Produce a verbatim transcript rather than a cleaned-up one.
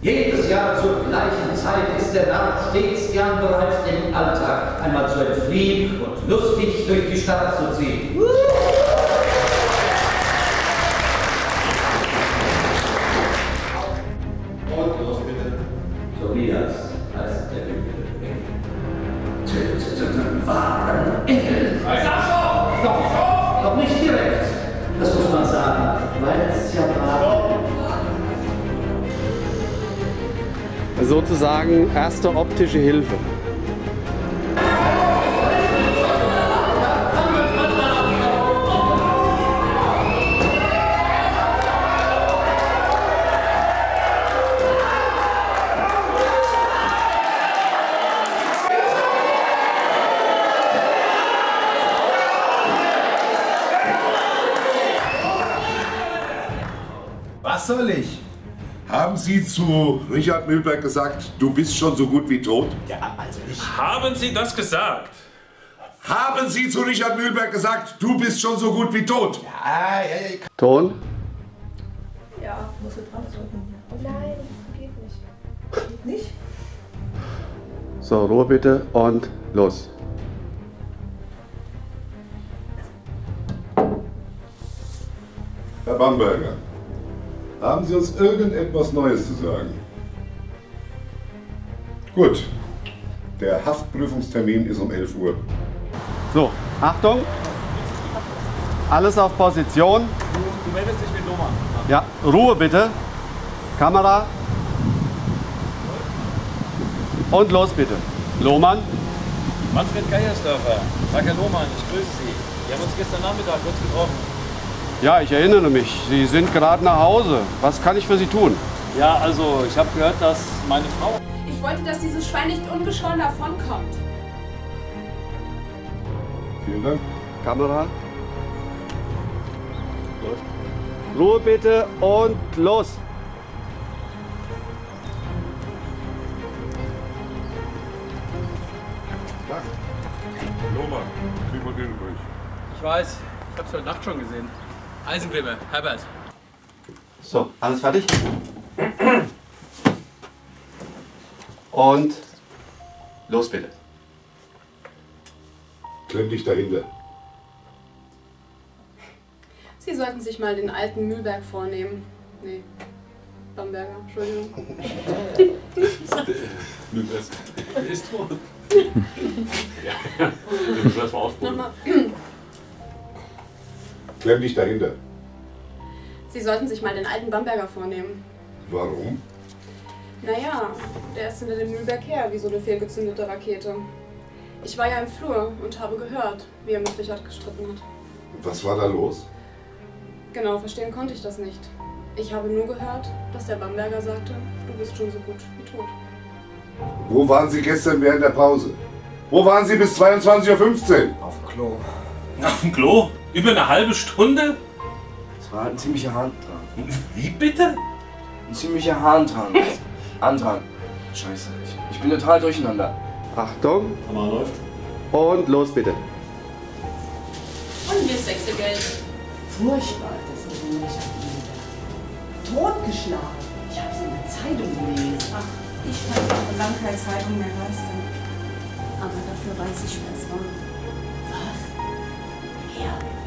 Jedes Jahr zur gleichen Zeit ist der Narr stets gern bereit, dem Alltag einmal zu entfliehen und lustig durch die Stadt zu ziehen. Und los bitte. Tobias heißt der Jüngere. Wahren Engel. Sascha! Doch, doch nicht direkt. Das muss man sagen, weil es ja war. Sozusagen erste optische Hilfe. Was soll ich? Haben Sie zu Richard Mühlberg gesagt, du bist schon so gut wie tot? Ja, also ich... Haben Sie das gesagt? Haben Sie zu Richard Mühlberg gesagt, du bist schon so gut wie tot? Ja, ja, ja. Ton? Ja, musst du drauf drücken. Nein, geht nicht. Geht nicht? So, Ruhe bitte und los. Herr Bamberger. Haben Sie uns irgendetwas Neues zu sagen? Gut, der Haftprüfungstermin ist um elf Uhr. So, Achtung! Alles auf Position. Du meldest dich mit Lohmann. Ja, Ruhe bitte. Kamera. Und los bitte. Lohmann. Manfred Geiersdörfer. Tag, Herr Lohmann, ich grüße Sie. Wir haben uns gestern Nachmittag kurz getroffen. Ja, ich erinnere mich. Sie sind gerade nach Hause. Was kann ich für Sie tun? Ja, also ich habe gehört, dass meine Frau... Ich wollte, dass dieses Schwein nicht ungeschoren davonkommt. Vielen Dank. Kamera. Läuft. Ruhe bitte und los. Lohmann, krieg mal den durch. Ich weiß, ich habe es heute Nacht schon gesehen. Eisenklebe, Herbert. So, alles fertig. Und los bitte. Klemm dich dahinter. Sie sollten sich mal den alten Mühlberg vornehmen. Nee, Bamberger, Entschuldigung. Der ist tot. Ja, den müssen wir erstmal ausprobieren. Klemm dich dahinter. Sie sollten sich mal den alten Bamberger vornehmen. Warum? Naja, der ist hinter dem Mühlberg her, wie so eine fehlgezündete Rakete. Ich war ja im Flur und habe gehört, wie er mit Richard gestritten hat. Was war da los? Genau, verstehen konnte ich das nicht. Ich habe nur gehört, dass der Bamberger sagte, du bist schon so gut wie tot. Wo waren Sie gestern während der Pause? Wo waren Sie bis zweiundzwanzig Uhr fünfzehn? Auf dem Klo. Auf dem Klo? Über eine halbe Stunde? Es war halt ein ziemlicher Hahn dran. Wie bitte? Ein ziemlicher Hahn dran. Antran. Scheiße, ich, ich bin total durcheinander. Achtung. Kamera läuft. Und los bitte. Und mir ist Wechselgeld. Furchtbar, das ist ein Richard Mühlberg. Totgeschlagen. Ich hab's in der Zeitung gelesen. Ach, ich weiß auch lange keine Zeitung mehr leisten. Aber dafür weiß ich, wer es war. Was? Ja.